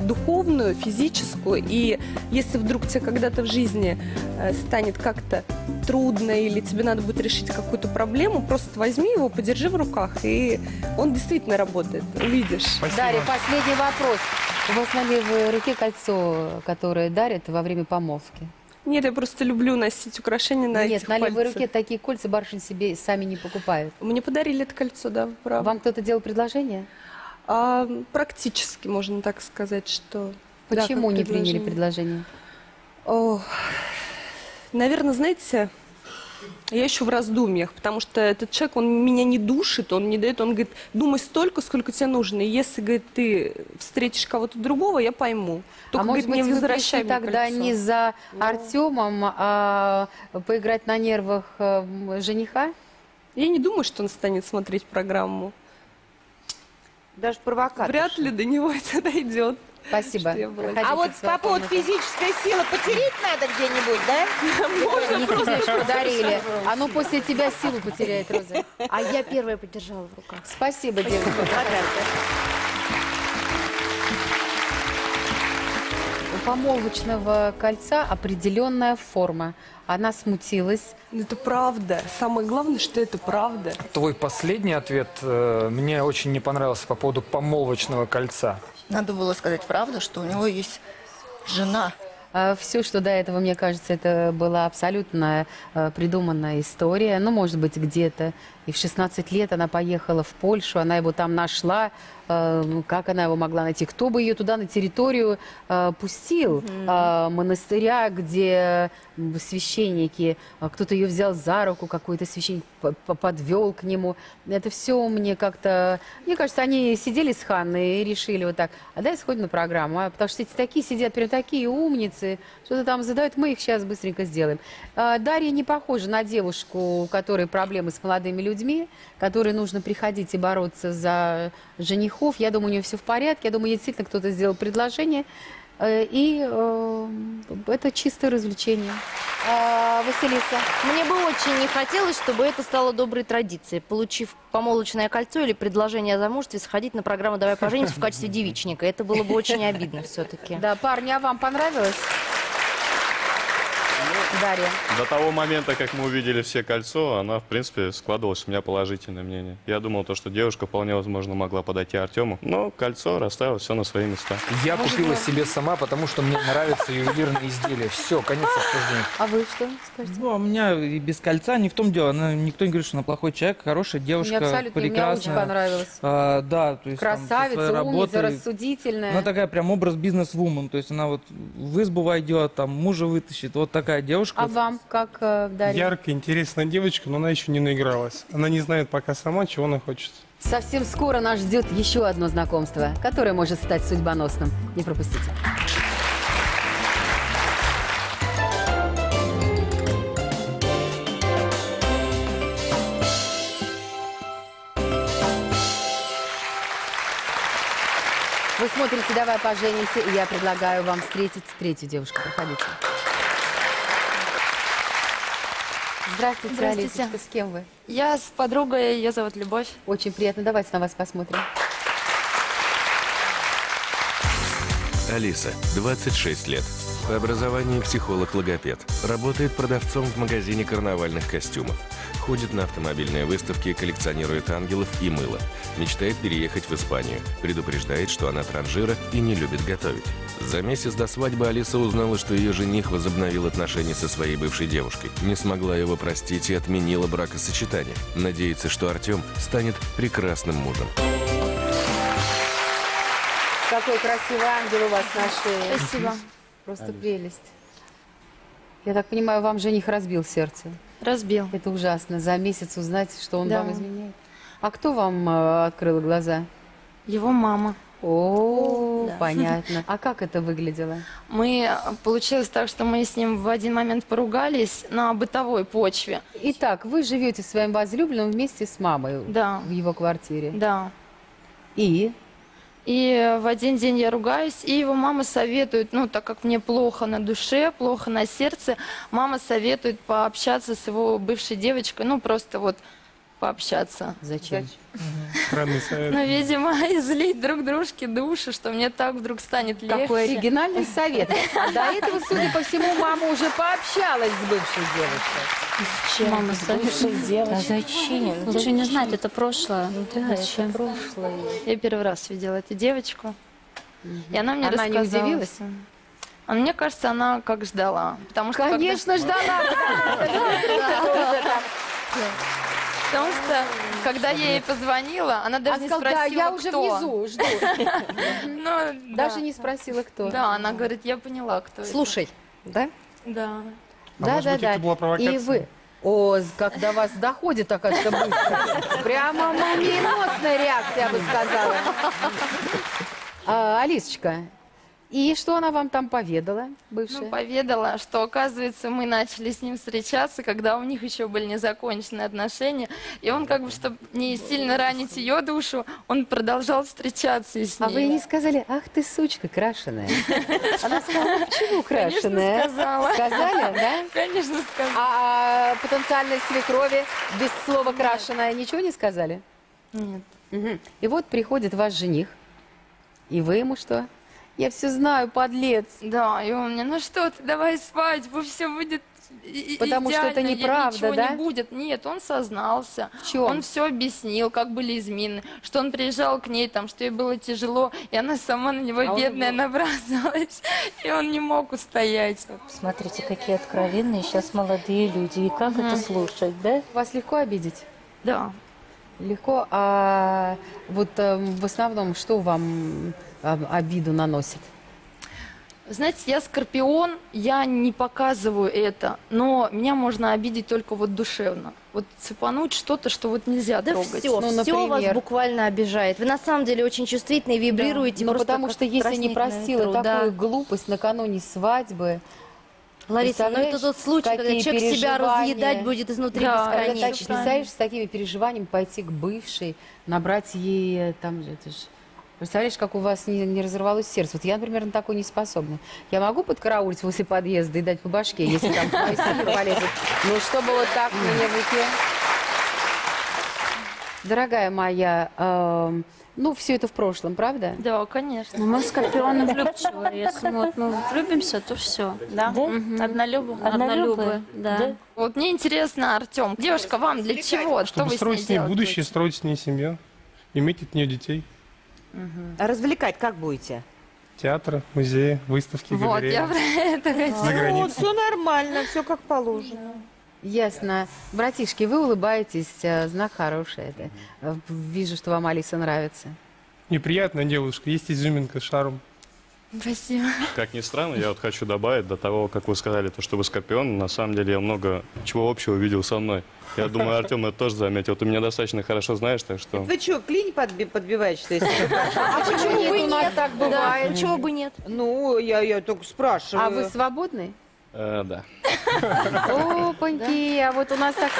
духовную, физическую. И если вдруг тебе когда-то в жизни станет как-то трудно или тебе надо будет решить какую-то проблему, просто возьми его, подержи в руках, и он действительно работает, увидишь. Спасибо. Дарья, последний вопрос. У вас на левой руке кольцо, которое дарят во время помолвки. Нет, я просто люблю носить украшения на Нет, этих на левой пальцах. Руке такие кольца барышни себе сами не покупают. Мне подарили это кольцо, да, правда. Вам кто-то делал предложение? А, практически, можно так сказать, что... Почему да, не предложение. Приняли предложение? О, наверное, знаете, я еще в раздумьях, потому что этот человек, он меня не душит, он не дает, он говорит, думай столько, сколько тебе нужно, и если, говорит, ты встретишь кого-то другого, я пойму. Только, а может говорит, быть, не вы пришли тогда кольцо. Не за Артёмом, а поиграть на нервах жениха? Я не думаю, что он станет смотреть программу. Даже провокатор. Вряд ли до него это дойдет. Спасибо. А вот по поводу физической силы потереть надо где-нибудь, да? Можно просто подарили. Оно после тебя силу потеряет, Роза. А я первая подержала в руках. Спасибо, девушка. У помолвочного кольца определенная форма. Она смутилась. Это правда. Самое главное, что это правда. Твой последний ответ э, мне очень не понравился по поводу помолвочного кольца. Надо было сказать правду, что у него есть жена. А, все, что до этого, мне кажется, это была абсолютно э, придуманная история. Ну, может быть, где-то. И в шестнадцать лет она поехала в Польшу, она его там нашла. Э, как она его могла найти? Кто бы ее туда, на территорию э, пустил? Mm-hmm. э, монастыря, где священники, кто-то ее взял за руку, какой-то священник подвел к нему. Это все мне как-то... Мне кажется, они сидели с Ханной и решили вот так, а дай сходим на программу, а? Потому что эти такие сидят, прям такие умницы, что-то там задают, мы их сейчас быстренько сделаем. Э, Дарья не похожа на девушку, у которой проблемы с молодыми людьми, которые нужно приходить и бороться за женихов. Я думаю, у нее все в порядке. Я думаю, ей действительно кто-то сделал предложение. И э, это чистое развлечение. А, Василиса, мне бы очень не хотелось, чтобы это стало доброй традицией. Получив помолвочное кольцо или предложение о замужестве, сходить на программу «Давай поженимся» в качестве девичника. Это было бы очень обидно все-таки. Да, парни, а вам понравилось? Дарья. До того момента, как мы увидели все кольцо, она, в принципе, складывалась у меня положительное мнение. Я думал, то, что девушка вполне возможно могла подойти Артему, но кольцо расставило все на свои места. Я Может, купила да? себе сама, потому что мне нравятся ювелирные изделия. Все, конец обсуждения. А вы что скажете? Ну, а у меня и без кольца не в том дело. Она, никто не говорит, что она плохой человек, хорошая девушка, мне абсолютно, прекрасная. Мне очень понравилась. А, да, то есть, красавица, там, умница, рассудительная. Она такая прям образ бизнес-вумен. То есть она вот в избу войдет, там мужа вытащит. Вот такая девушка. девушка. А вам как, Дарья? Яркая, интересная девочка, но она еще не наигралась. Она не знает пока сама, чего она хочет. Совсем скоро нас ждет еще одно знакомство, которое может стать судьбоносным. Не пропустите. Вы смотрите «Давай поженимся», и я предлагаю вам встретить третью девушку. Проходите. Здравствуйте, Здравствуйте. Алисочка, с кем вы? Я с подругой, ее зовут Любовь. Очень приятно, давайте на вас посмотрим. Алиса, двадцать шесть лет. По образованию психолог-логопед. Работает продавцом в магазине карнавальных костюмов. Ходит на автомобильные выставки, коллекционирует ангелов и мыло. Мечтает переехать в Испанию. Предупреждает, что она транжира и не любит готовить. За месяц до свадьбы Алиса узнала, что ее жених возобновил отношения со своей бывшей девушкой. Не смогла его простить и отменила бракосочетание. Надеется, что Артём станет прекрасным мужем. Какой красивый ангел у вас на шее. Спасибо. Просто Алис. Прелесть. Я так понимаю, вам жених разбил сердце? Разбил. Это ужасно. За месяц узнать, что он да. вам изменяет. А кто вам э, открыл глаза? Его мама. О, да. Понятно. А как это выглядело? Мы получилось так, что мы с ним в один момент поругались на бытовой почве. Итак, вы живете с своим возлюбленным вместе с мамой да. в его квартире. Да. И? И в один день я ругаюсь, и его мама советует, ну, так как мне плохо на душе, плохо на сердце, мама советует пообщаться с его бывшей девочкой, ну, просто вот пообщаться. Зачем? Странный совет. Ну, видимо, излить друг дружке души, что мне так вдруг станет легче. Какой оригинальный совет. До этого, судя по всему, мама уже пообщалась с бывшей девочкой. С чем? Мама с бывшей девочкой. Зачем? Лучше не знать, это прошлое. Да, это прошлое. Я первый раз видела эту девочку, и она мне рассказала. Она не удивилась? А мне кажется, она как ждала. Конечно, ждала. Потому что, когда я ей позвонила, она даже а не сказала, спросила, да, я кто. Уже внизу жду. Даже не спросила, кто. Да, она говорит, я поняла, кто. Слушай, да? Да. Да, да, да. И вы. О, как до вас доходит такая быстро. Прямо молниеносная реакция, я бы сказала. Алисочка. И что она вам там поведала, бывшая? Ну, поведала, что, оказывается, мы начали с ним встречаться, когда у них еще были незаконченные отношения. И он, как бы, чтобы не сильно ранить ее душу, он продолжал встречаться с ней. А вы не сказали, ах ты, сучка, крашеная. Она сказала, почему крашеная? Конечно, сказала. Сказали, да? Конечно, сказала. А потенциальной свекрови без слова крашеная ничего не сказали? Нет. И вот приходит ваш жених. И вы ему что? Я все знаю, подлец. Да, и он мне, ну что ты, давай свадьбу, все будет потому идеально, что это неправда, ничего да? не будет. Нет, он сознался. В чем? Он все объяснил, как были измены, что он приезжал к ней, там, что ей было тяжело, и она сама на него а бедная он... набрасывалась, и он не мог устоять. Смотрите, какие откровенные сейчас молодые люди, и как это слушать, да? Вас легко обидеть? Да. Легко, а вот э, в основном что вам э, обиду наносит? Знаете, я скорпион, я не показываю это, но меня можно обидеть только вот душевно. Вот цепануть что-то, что вот нельзя да трогать. Все, ну, все вас буквально обижает. Вы на самом деле очень чувствительны и вибрируете. Да, но потому что если не простила труда. Такую глупость накануне свадьбы... Лариса, но это тот случай, когда человек себя разъедать будет изнутри да, бесконечно. Ты представляешь, с такими переживаниями пойти к бывшей, набрать ей там... Это ж... Представляешь, как у вас не, не разорвалось сердце. Вот я, например, на такое не способна. Я могу подкараулить возле подъезда и дать по башке, если там мои силы полезут. Ну, чтобы вот так мне в руке... Дорогая моя, э, ну, все это в прошлом, правда? Да, конечно. Мы с Скорпионом влюбчивы. Если мы, вот, мы влюбимся, то все. Да? Да? Угу. Однолюбы. Однолюбы, да. да. Вот мне интересно, Артем, девушка, вам для чего? Чтобы что строить с ней, с ней будущее, будете? Строить с ней семью, иметь от нее детей. Угу. А развлекать как будете? Театр, музеи, выставки, вот, галереи. Вот, я про это хотела. Вот, все нормально, все как положено. Ясно. Братишки, вы улыбаетесь, знак хороший. Это. Вижу, что вам Алиса нравится. Неприятная девушка, есть изюминка, шарм. Спасибо. Как ни странно, я вот хочу добавить до того, как вы сказали, то, что вы скорпион, на самом деле я много чего общего видел со мной. Я думаю, Артём это тоже заметил. Ты меня достаточно хорошо знаешь, так что... Ты что, клинь подбиваешься? А почему бы у нас так бывает? Почему бы нет? Ну, я только спрашиваю. А вы свободны? Да. Опаньки, а вот у нас так,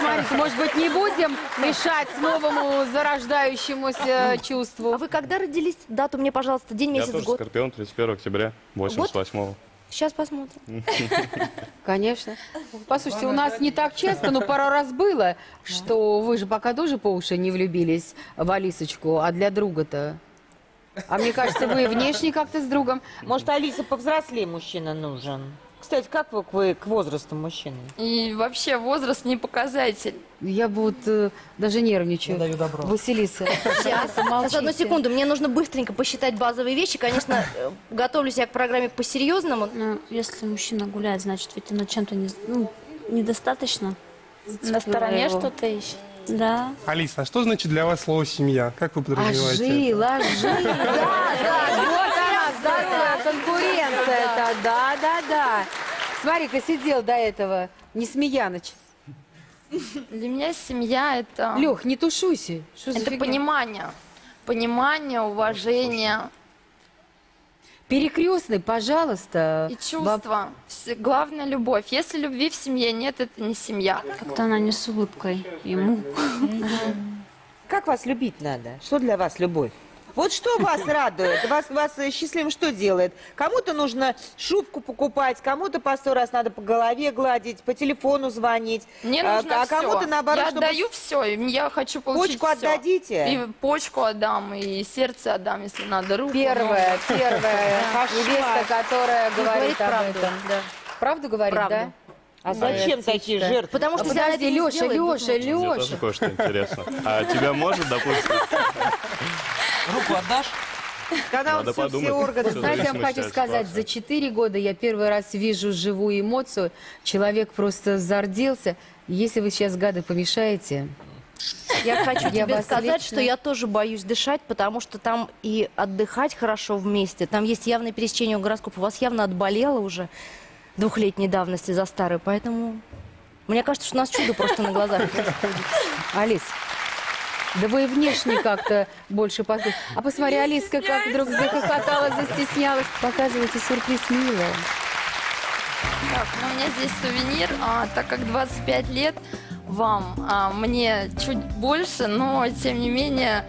смотрите, может быть, не будем мешать новому зарождающемуся чувству. А вы когда родились? Дату мне, пожалуйста, день, месяц, год. Я тоже скорпион, тридцать первого октября, восемьдесят восьмого. Сейчас посмотрим. Конечно. Послушайте, у нас не так часто, но пару раз было, что вы же пока тоже по уши не влюбились в Алисочку, а для друга-то... А мне кажется, вы внешне как-то с другом. Может, Алиса повзрослее мужчина нужен? Кстати, как вы к, вы, к возрасту мужчины? И вообще возраст не показатель. Я вот э, даже нервничаю. Я даю добро. Василиса, сейчас, сейчас, одну секунду. Мне нужно быстренько посчитать базовые вещи. Конечно, готовлюсь я к программе по-серьезному. Ну, если мужчина гуляет, значит, ведь оно чем-то не, ну, недостаточно. На стороне что-то ищет. Да. Алиса, а что значит для вас слово «семья»? Как вы подразумеваете? Ажи, лажи, да, да, вот она, здоровая конкуренция-то, да, да, да. Смотри-ка, сидел до этого, не Смеяныч. Для меня семья это... Лёх, не тушуйся. Это понимание, понимание, уважение. Перекрестный, пожалуйста. И чувства. Баб... Главное, любовь. Если любви в семье нет, это не семья. Как-то она не с улыбкой ему. Как вас любить надо? Что для вас любовь? Вот что вас радует, вас, вас счастливым что делает? Кому-то нужно шубку покупать, кому-то по сто раз надо по голове гладить, по телефону звонить. Мне а, нужно а кому-то наоборот, я чтобы... отдаю все, я хочу получить почку все. Отдадите? И почку отдам, и сердце отдам, если надо, руку. Первая, но... первая невеста, которая говорит правду. Да. Правду говорит, правду. Да? А зачем а такие жертвы? Потому что а подожди, Леша, Леша, Леша. Мне тоже кое-что интересно. А тебя может, допустим... Руку отдашь? Когда он все, все органы... Знаете, я вам хочу сказать, за четыре года я первый раз вижу живую эмоцию. Человек просто зарделся. Если вы сейчас, гады, помешаете... Я хочу тебе сказать, что я тоже боюсь дышать, потому что там и отдыхать хорошо вместе. Там есть явное пересечение гороскопа. У вас явно отболело уже двухлетней давности за старый, поэтому... Мне кажется, что у нас чудо просто на глазах. Алис... Да вы и внешне как-то больше подходите. А посмотри, Алиска как вдруг захохотала, застеснялась. Показывайте сюрприз мило. Так, ну у меня здесь сувенир, а, так как двадцать пять лет вам, а, мне чуть больше, но тем не менее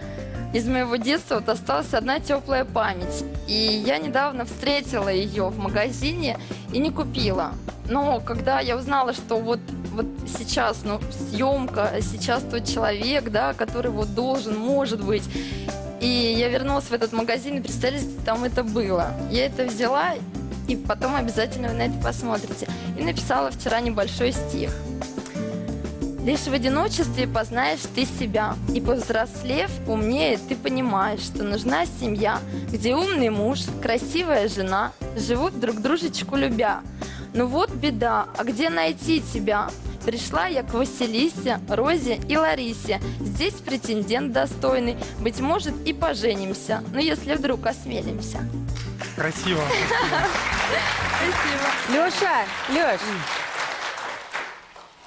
из моего детства вот осталась одна теплая память. И я недавно встретила ее в магазине и не купила. Но когда я узнала, что вот, вот сейчас, ну, съемка, сейчас тот человек, да, который вот должен, может быть, и я вернулась в этот магазин, и представляете, там это было. Я это взяла, и потом обязательно вы на это посмотрите. И написала вчера небольшой стих. Лишь в одиночестве познаешь ты себя, и повзрослев, умнее ты понимаешь, что нужна семья, где умный муж, красивая жена, живут друг дружечку любя. Ну вот беда, а где найти тебя? Пришла я к Василисе, Розе и Ларисе. Здесь претендент достойный, быть может и поженимся, но если вдруг осмелимся. Красиво. Спасибо. Леша, Леш,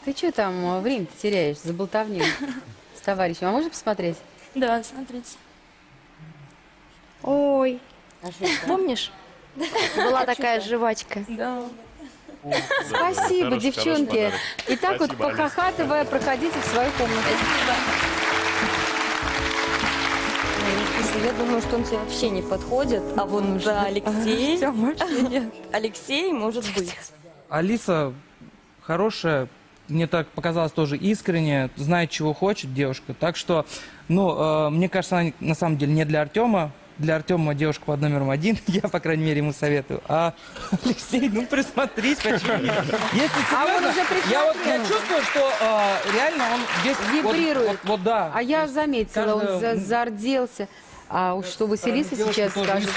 ты что там время теряешь за болтовню с товарищем? А можно посмотреть? Да, смотрите. Ой, помнишь? Была такая жвачка. Да. Спасибо, да, девчонки. И так вот, похохатывая, проходите в свою комнату. Спасибо. Я думаю, что он тебе вообще не подходит. А вот да, Алексей... Алексей может быть. Алиса хорошая, мне так показалось, тоже искренне, знает, чего хочет девушка. Так что, ну, мне кажется, она на самом деле не для Артема. Для Артема девушка под номером один, я, по крайней мере, ему советую. А Алексей, ну присмотрись, почему нет? Если серьезно, а я, вот, я чувствую, что а, реально он здесь... Вибрирует. Вот, вот, вот, да. А я заметила, каждая... он зарделся. А уж что Василиса сейчас скажет, конечно,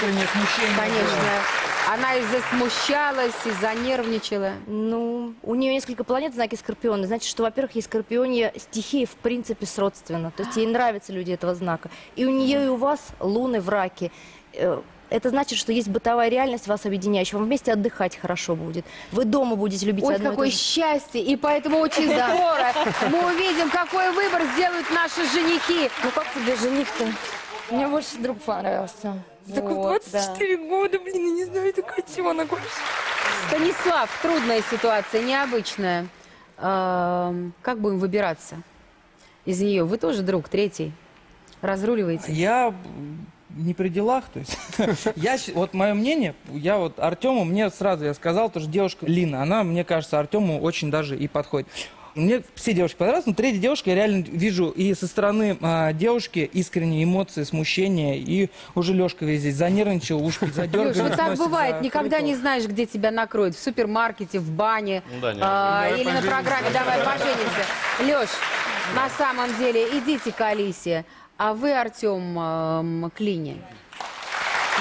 она и засмущалась, и занервничала. Ну, у нее несколько планет в знаке Скорпиона. Значит, что, во-первых, ей Скорпионе стихии в принципе сродственно. То есть ей нравятся люди этого знака. И у нее, и у вас луны в раке. Это значит, что есть бытовая реальность вас объединяющая. Вам вместе отдыхать хорошо будет. Вы дома будете любить одно и то же. Ой, какое счастье! И поэтому очень скоро мы увидим, какой выбор сделают наши женихи. Ну как тебе жених-то? Мне больше друг понравился. Так в двадцать четыре года, блин, я не знаю, это котенок. Станислав, трудная ситуация, необычная. Как будем выбираться из нее? Вы тоже друг третий. Разруливаете? Я... не при делах, то есть. Я, вот мое мнение, я вот Артему, мне сразу, я сказал, тоже девушка Лина, она, мне кажется, Артему очень даже и подходит. Мне все девушки понравились, но третья девушка, я реально вижу и со стороны а, девушки искренние эмоции, смущение, и уже Лёшка весь здесь занервничал, ушки задергались. Лёш, вот так бывает, никогда не знаешь, где тебя накроют, в супермаркете, в бане, ну, да, а, или на программе «Давай поженимся». Лёш, на самом деле, идите к Алисе. А вы, Артём, к Лине.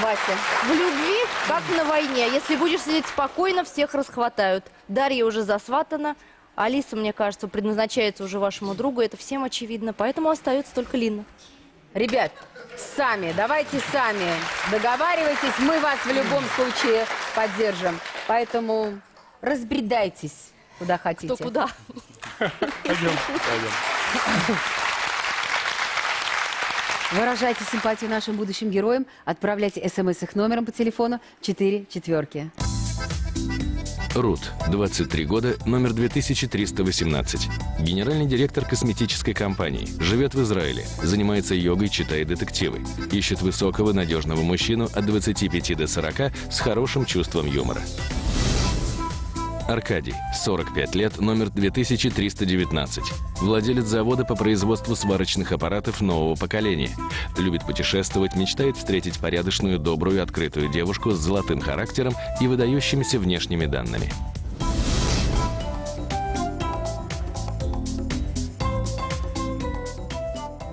Вася, в любви, как на войне. Если будешь сидеть спокойно, всех расхватают. Дарья уже засватана. Алиса, мне кажется, предназначается уже вашему другу. Это всем очевидно. Поэтому остается только Лина. Ребят, сами, давайте сами договаривайтесь. Мы вас в любом случае поддержим. Поэтому разбредайтесь, куда хотите. Кто куда. Пойдем, пойдем. Выражайте симпатию нашим будущим героям. Отправляйте смс их номером по телефону четыре четверки. Рут, двадцать три года, номер две тысячи триста восемнадцать. Генеральный директор косметической компании. Живет в Израиле. Занимается йогой, читает детективы. Ищет высокого, надежного мужчину от двадцати пяти до сорока с хорошим чувством юмора. Аркадий, сорок пять лет, номер две тысячи триста девятнадцать. Владелец завода по производству сварочных аппаратов нового поколения. Любит путешествовать, мечтает встретить порядочную, добрую, открытую девушку с золотым характером и выдающимися внешними данными.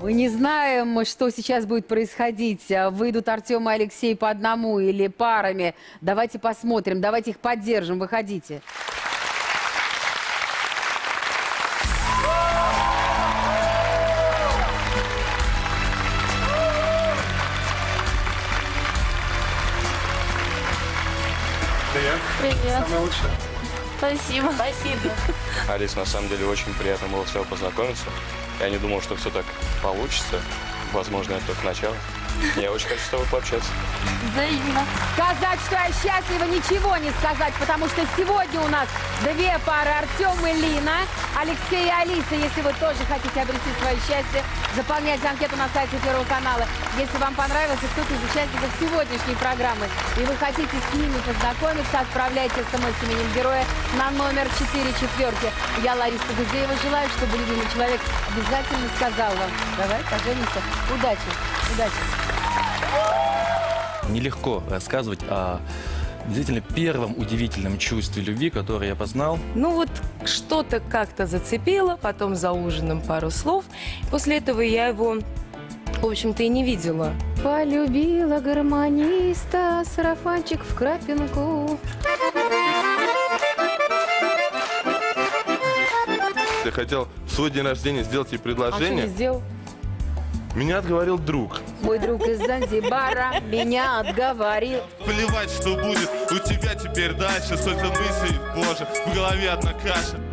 Мы не знаем, что сейчас будет происходить. Выйдут Артём и Алексей по одному или парами. Давайте посмотрим, давайте их поддержим. Выходите. Привет. Привет. Самое лучшее. Спасибо. Спасибо. Алис, на самом деле, очень приятно было с тобой познакомиться. Я не думал, что все так получится. Возможно, это только начало. Я очень хочу с тобой пообщаться. Взаимно. Сказать, что я счастлива, ничего не сказать, потому что сегодня у нас две пары, Артём и Лина, Алексей и Алиса. Если вы тоже хотите обрести свое счастье, заполняйте анкету на сайте Первого канала. Если вам понравился кто-то из участников сегодняшней программы, и вы хотите с ними познакомиться, отправляйте смс с именем героя на номер четыре четверки. Я, Лариса Гузеева, желаю, чтобы любимый человек обязательно сказал вам: давай поженимся. Удачи, удачи. Нелегко рассказывать о действительно первом удивительном чувстве любви, которое я познал. Ну вот что-то как-то зацепило, потом за ужином пару слов. После этого я его, в общем-то, и не видела. Полюбила гармониста, сарафанчик в крапинку. Я хотел в свой день рождения сделать ей предложение. А что не сделал? Меня отговорил друг. Мой друг из Занзибара меня отговорил. Плевать, что будет у тебя теперь дальше. Столько мыслей, боже, в голове одна каша.